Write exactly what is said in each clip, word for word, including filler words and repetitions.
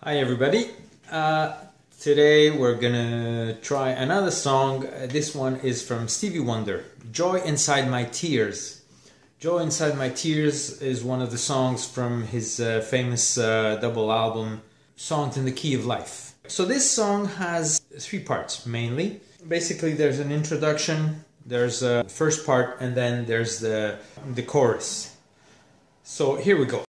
Hi everybody, uh, today we're gonna try another song. This one is from Stevie Wonder, Joy Inside My Tears. Joy Inside My Tears is one of the songs from his uh, famous uh, double album, Songs in the Key of Life. So this song has three parts mainly. Basically there's an introduction, there's a first part, and then there's the, the chorus. So here we go.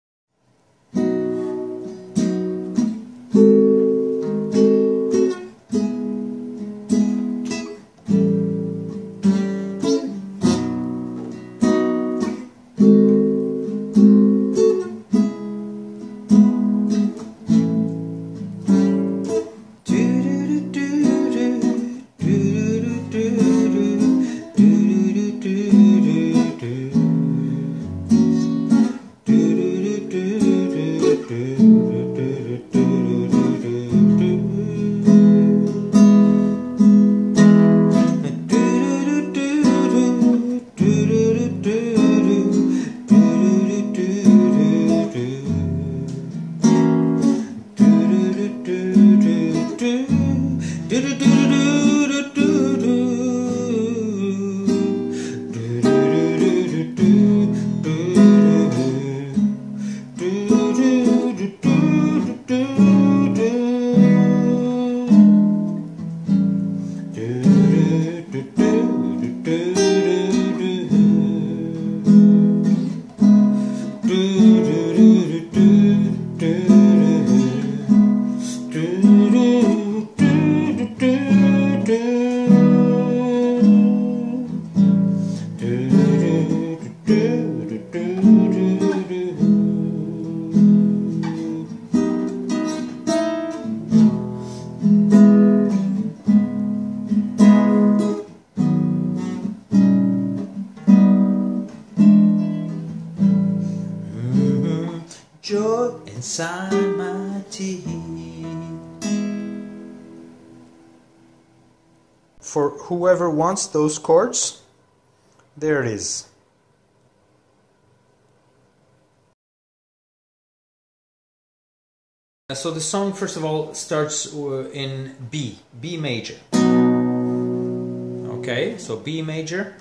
Joy inside my tears. For whoever wants those chords, there it is. So the song, first of all, starts in B, B major. Okay, so B major.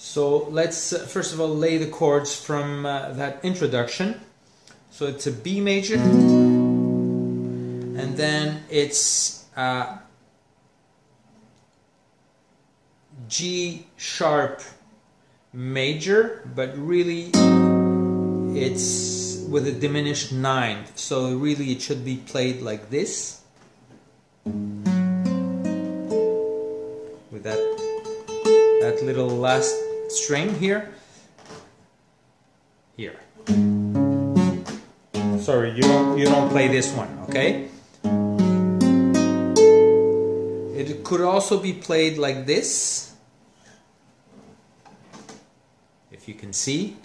So let's uh, first of all lay the chords from uh, that introduction. So it's a B major, and then it's uh, G sharp major, but really it's with a diminished ninth. So really it should be played like this, with that that little last string here, here. Sorry, you don't, you don't play this one, okay? It could also be played like this, if you can see.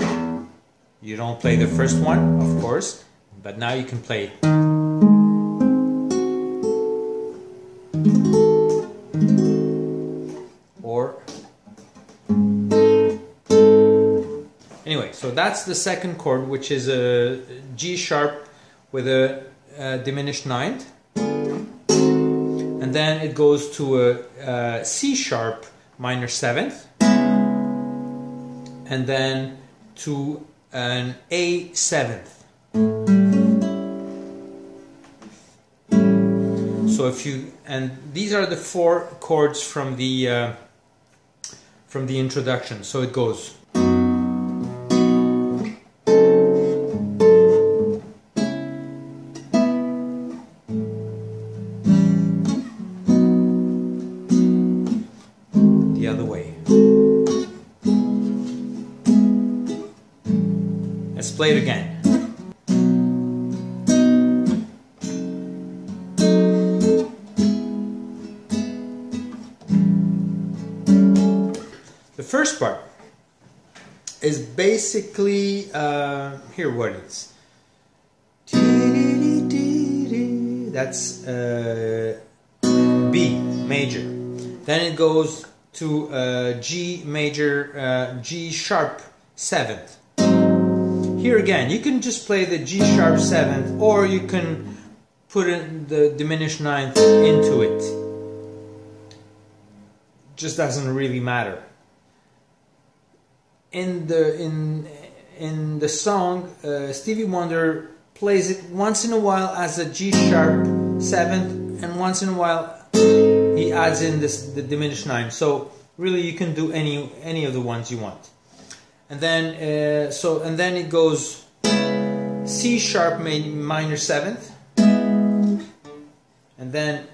You don't play the first one, of course, but now you can play. So that's the second chord, which is a G sharp with a, a diminished ninth, and then it goes to a, a C sharp minor seventh, and then to an A seventh. So if you and these are the four chords from the uh, from the introduction. So it goes. Play it again. The first part is basically uh, here what it's. That's uh, B major. Then it goes to uh, G major, uh, G sharp seventh. Here again, you can just play the G sharp seventh, or you can put in the diminished ninth into it. Just doesn't really matter. In the in in the song, uh, Stevie Wonder plays it once in a while as a G sharp seventh, and once in a while he adds in this the diminished ninth. So really, you can do any any of the ones you want. And then, uh, so, and then it goes C sharp minor seventh, and then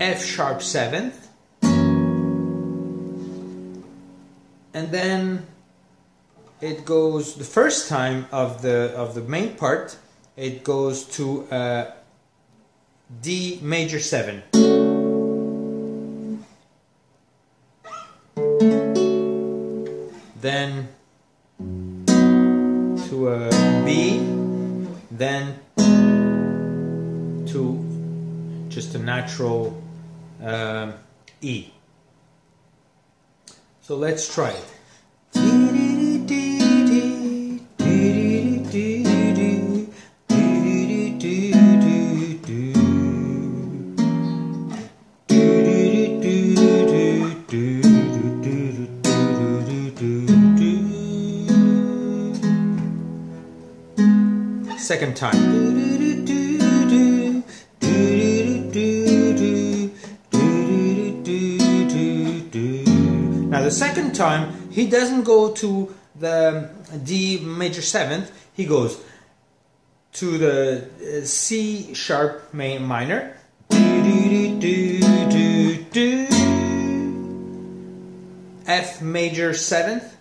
F sharp seventh, and then it goes the first time of the of the main part. It goes to uh, D major seven. Then to a B, then to just a natural uh, E. So let's try it. Second time. Now the second time he doesn't go to the D major seventh, he goes to the C sharp main minor, F major seventh,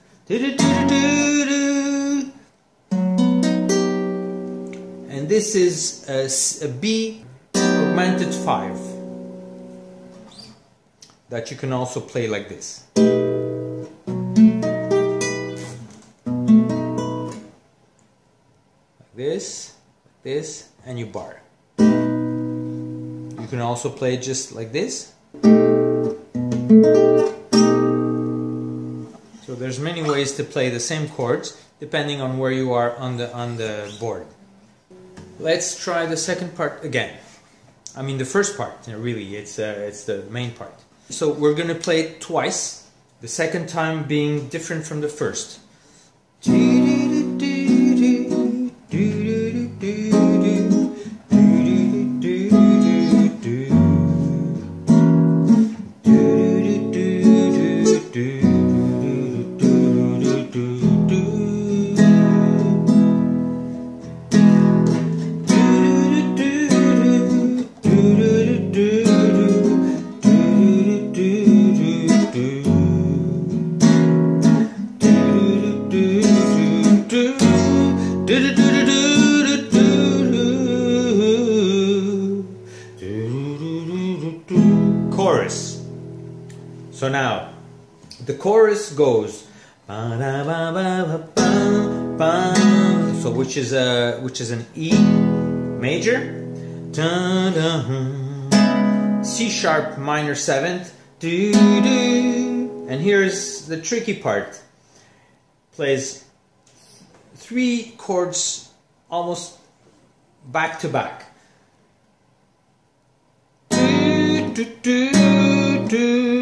this is a B augmented five that you can also play like this. Like this, like this, and you bar. You can also play just like this. So there's many ways to play the same chords depending on where you are on the on the board. Let's try the second part again. I mean the first part, really, it's, uh, it's the main part. So we're going to play it twice, the second time being different from the first. Chorus. So now the chorus goes, so which is a which is an E major, C sharp minor seventh, and here's the tricky part. Plays three chords almost back to back. Do, do, do.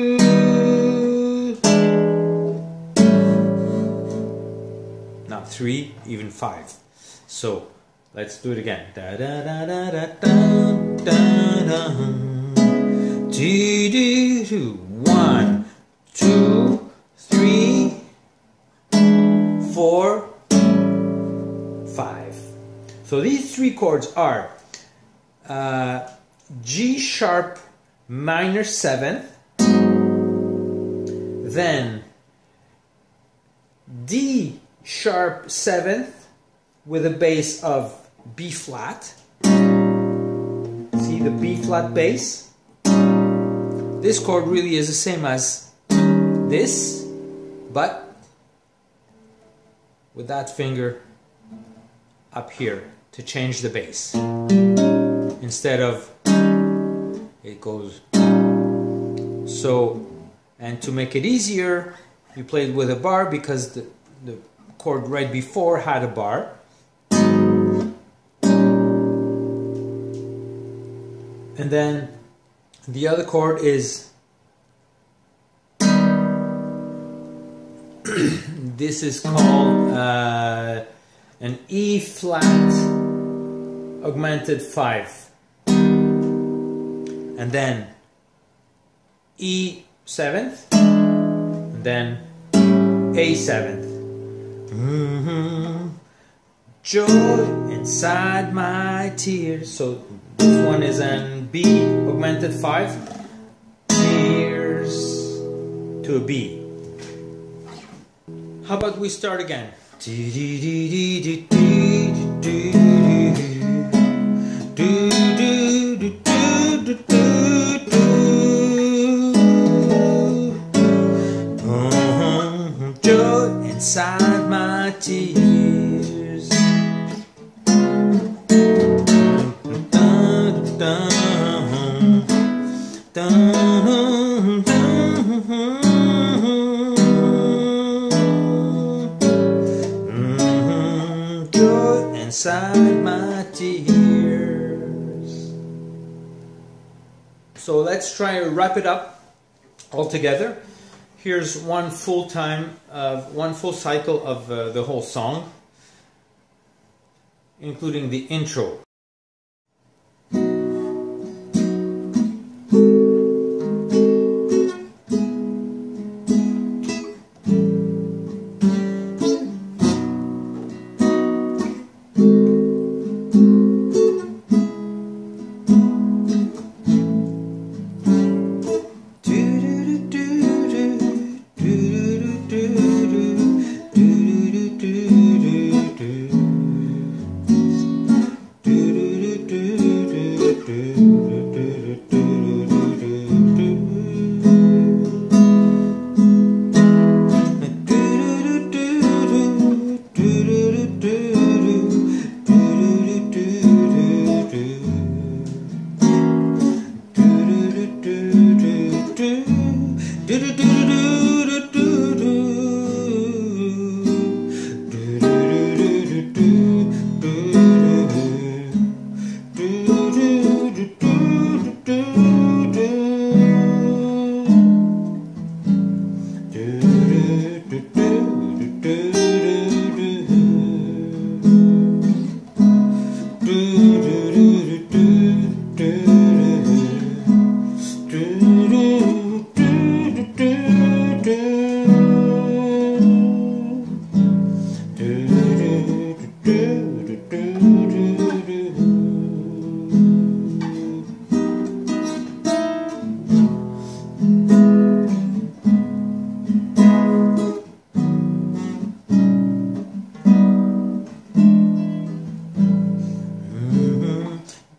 Not three, even five. So let's do it again. Da, da, da, da, da, da, da. Do, do, do. One, two, three, four, five. So these three chords are uh, G sharp minor seventh, then D sharp seventh with a bass of B flat. See the B flat bass? This chord really is the same as this, but with that finger up here to change the bass. Instead of it goes so, and to make it easier, you play it with a bar because the, the chord right before had a bar. And then the other chord is this is called uh, an E flat augmented five, and then E seventh, and then A seventh. Mm-hmm. Joy inside my tears. So this one is an B augmented five, tears to a B. How about we start again? Joy inside my tears. Joy inside my tears. So let's try and wrap it up all together. Here's one full time of one full cycle of uh, the whole song, including the intro.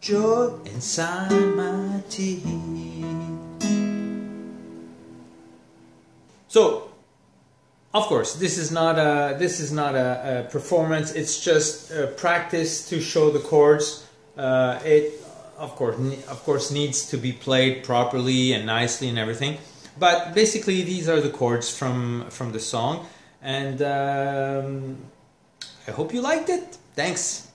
Joy inside my tears. So, of course, this is not a this is not a, a performance. It's just a practice to show the chords. Uh, it, of course, of course, needs to be played properly and nicely and everything. But basically, these are the chords from from the song, and um, I hope you liked it. Thanks.